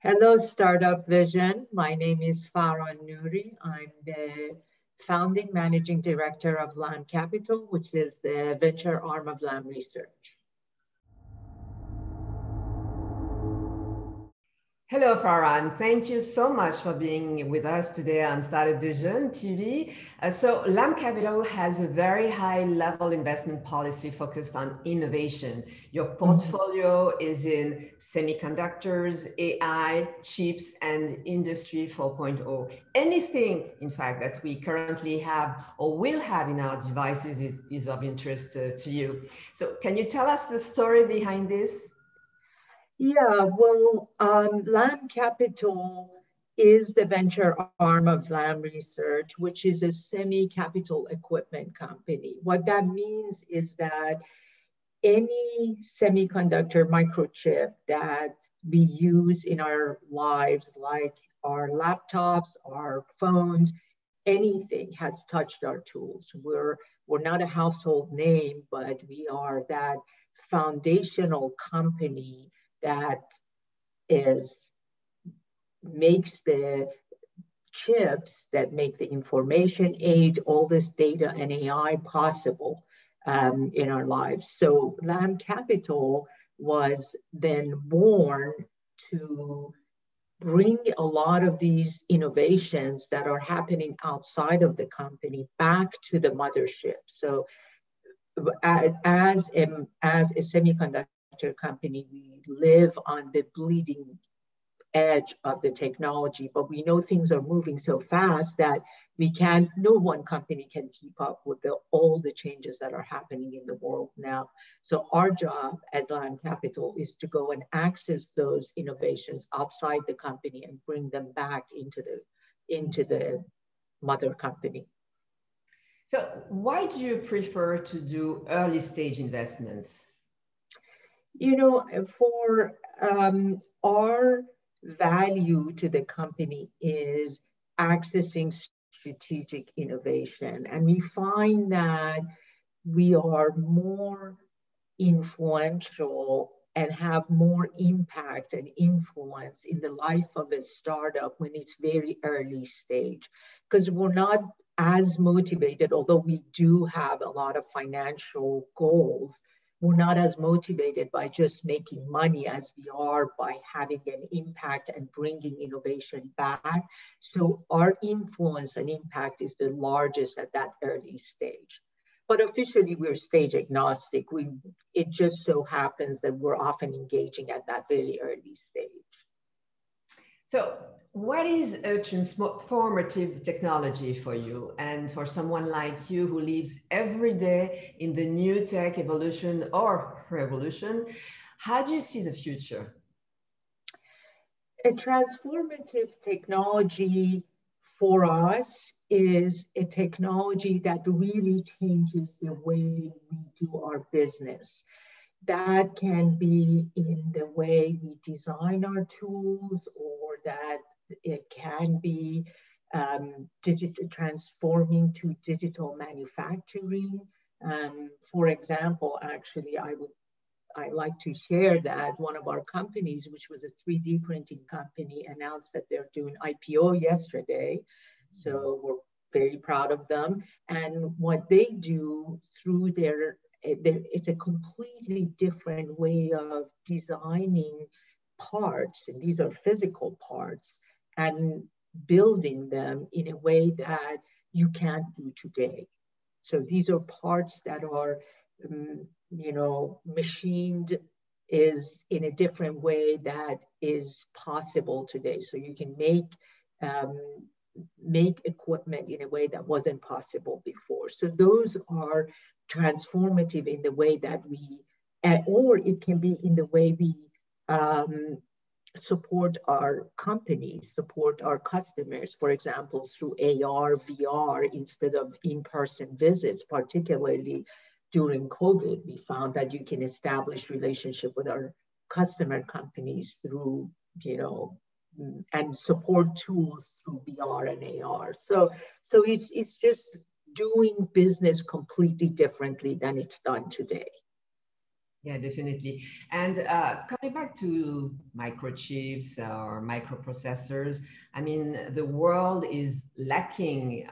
Hello, Startup Vision. My name is Faran Nouri. I'm the founding managing director of Lam Capital, which is the venture arm of Lam Research. Hello, Faran. Thank you so much for being with us today on Startup Vision TV. Lam Capital has a very high-level investment policy focused on innovation. Your portfolio is in semiconductors, AI, chips, and Industry 4.0. Anything, in fact, that we currently have or will have in our devices is of interest to you. So can you tell us the story behind this? Yeah, well, Lam Capital is the venture arm of Lam Research, which is a semi-capital equipment company. What that means is that any semiconductor microchip that we use in our lives, like our laptops, our phones, anything has touched our tools. We're not a household name, but we are that foundational company that makes the chips that make the information age, all this data and AI possible in our lives. So Lam Capital was then born to bring a lot of these innovations that are happening outside of the company back to the mothership. So as a semiconductor company, we live on the bleeding edge of the technology, but we know things are moving so fast that no one company can keep up with all the changes that are happening in the world now. So our job as Lam Capital is to go and access those innovations outside the company and bring them back into the mother company. So why do you prefer to do early stage investments? You know, for our value to the company is accessing strategic innovation. And we find that we are more influential and have more impact and influence in the life of a startup when it's very early stage, because we're not as motivated, although we do have a lot of financial goals. We're not as motivated by just making money as we are by having an impact and bringing innovation back. So our influence and impact is the largest at that early stage. But officially, we're stage agnostic. It just so happens that we're often engaging at that very early stage. So what is a transformative technology for you and for someone like you who lives every day in the new tech evolution or revolution? How do you see the future? A transformative technology for us is a technology that really changes the way we do our business. That can be in the way we design our tools, or that it can be transforming to digital manufacturing. For example, actually, I like to share that one of our companies, which was a 3D printing company, announced that they're doing IPO yesterday. So we're very proud of them. And what they do through it's a completely different way of designing parts, and these are physical parts, and building them in a way that you can't do today. So these are parts that are, you know, machined in a different way that is possible today. So you can make equipment in a way that wasn't possible before. So those are transformative in the way that we, or it can be in the way we support our companies, support our customers, for example, through AR, VR, instead of in-person visits, particularly during COVID. We found that you can establish relationship with our customer companies through, you know, and support tools through VR and AR. So it's just doing business completely differently than it's done today. Yeah, definitely. And coming back to microchips or microprocessors, I mean, the world is lacking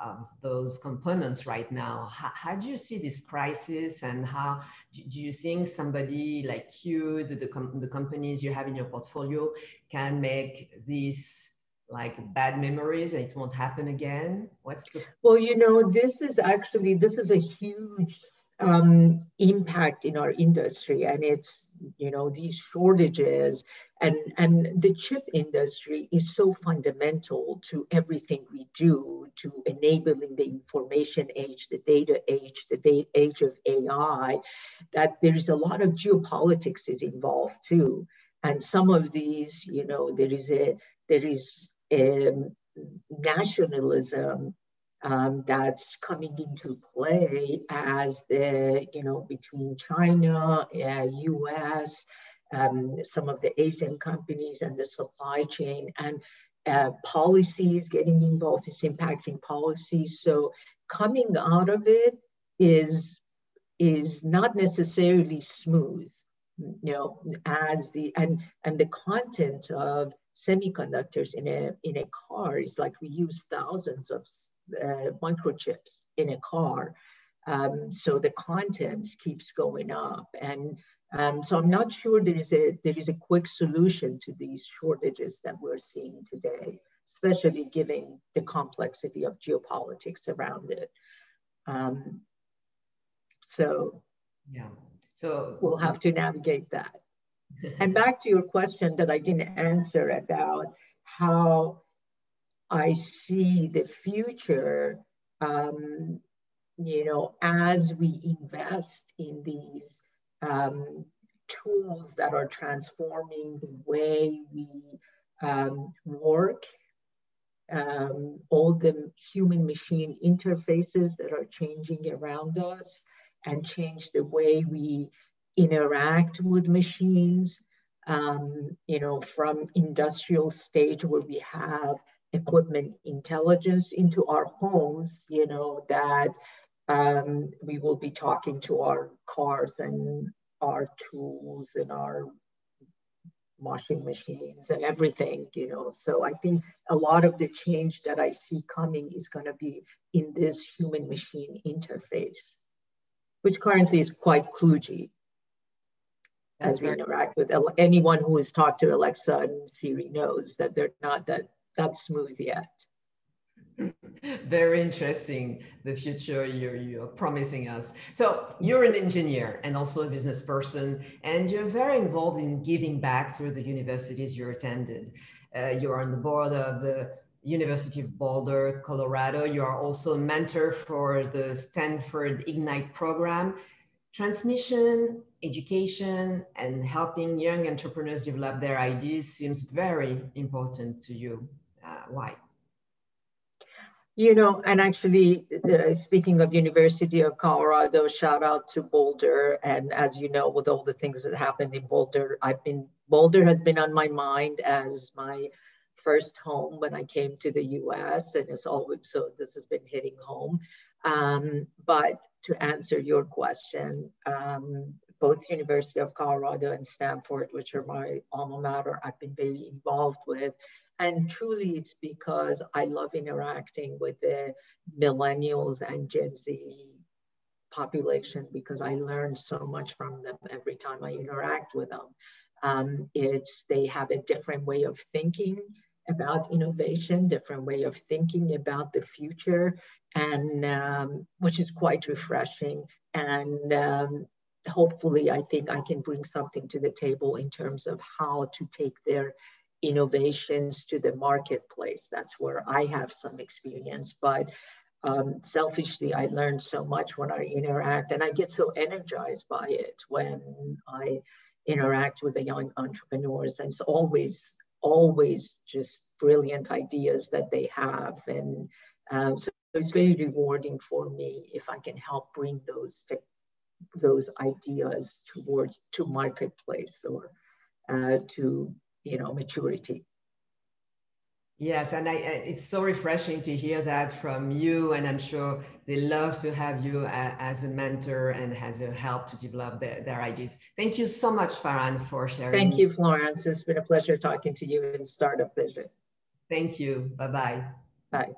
of those components right now. How do you see this crisis, and how do you think somebody like you, the companies you have in your portfolio, can make these like bad memories and it won't happen again? What's the... Well, you know, this is a huge impact in our industry, and it's, you know, these shortages and the chip industry is so fundamental to everything we do, to enabling the information age, the data age, the age of AI, that there's a lot of geopolitics is involved too. And some of these, you know, there is a nationalism that's coming into play as the, you know, between China, US, some of the Asian companies and the supply chain, and policies getting involved, is impacting policies. So coming out of it is not necessarily smooth, you know, as the, and the content of semiconductors in a car is like, we use thousands of microchips in a car. So the content keeps going up. And so I'm not sure there is a quick solution to these shortages that we're seeing today, especially given the complexity of geopolitics around it. So we'll have to navigate that. And back to your question that I didn't answer about how I see the future, you know, as we invest in these tools that are transforming the way we work, all the human-machine interfaces that are changing around us and change the way we interact with machines, you know, from industrial stage where we have equipment intelligence into our homes, you know, that we will be talking to our cars and our tools and our washing machines and everything, you know. So I think a lot of the change that I see coming is going to be in this human machine interface, which currently is quite kludgy as we interact with anyone who has talked to Alexa and Siri knows that they're not that smooth yet. Very interesting, the future you're promising us. So you're an engineer and also a business person, and you're very involved in giving back through the universities you attended. You are on the board of the University of Boulder, Colorado. You are also a mentor for the Stanford Ignite program. Transmission, education, and helping young entrepreneurs develop their ideas seems very important to you. Why? You know, and actually, speaking of University of Colorado, shout out to Boulder. And as you know, with all the things that happened in Boulder, Boulder has been on my mind as my first home when I came to the US, and it's always, so this has been hitting home. But to answer your question, both University of Colorado and Stanford, which are my alma mater, I've been very involved with. And truly it's because I love interacting with the millennials and Gen Z population, because I learn so much from them every time I interact with them. They have a different way of thinking about innovation, different way of thinking about the future, and which is quite refreshing. And hopefully I think I can bring something to the table in terms of how to take their innovations to the marketplace. That's where I have some experience, but selfishly, I learn so much when I interact, and I get so energized by it when I interact with the young entrepreneurs. And it's always just brilliant ideas that they have. And so it's very rewarding for me if I can help bring those ideas towards to marketplace or to, you know, maturity. Yes, and it's so refreshing to hear that from you, and I'm sure they love to have you as a mentor and as a help to develop their ideas. Thank you so much, Faran, for sharing. Thank you, Florence. It's been a pleasure talking to you in Startup Vision. Thank you. Bye-bye. Bye.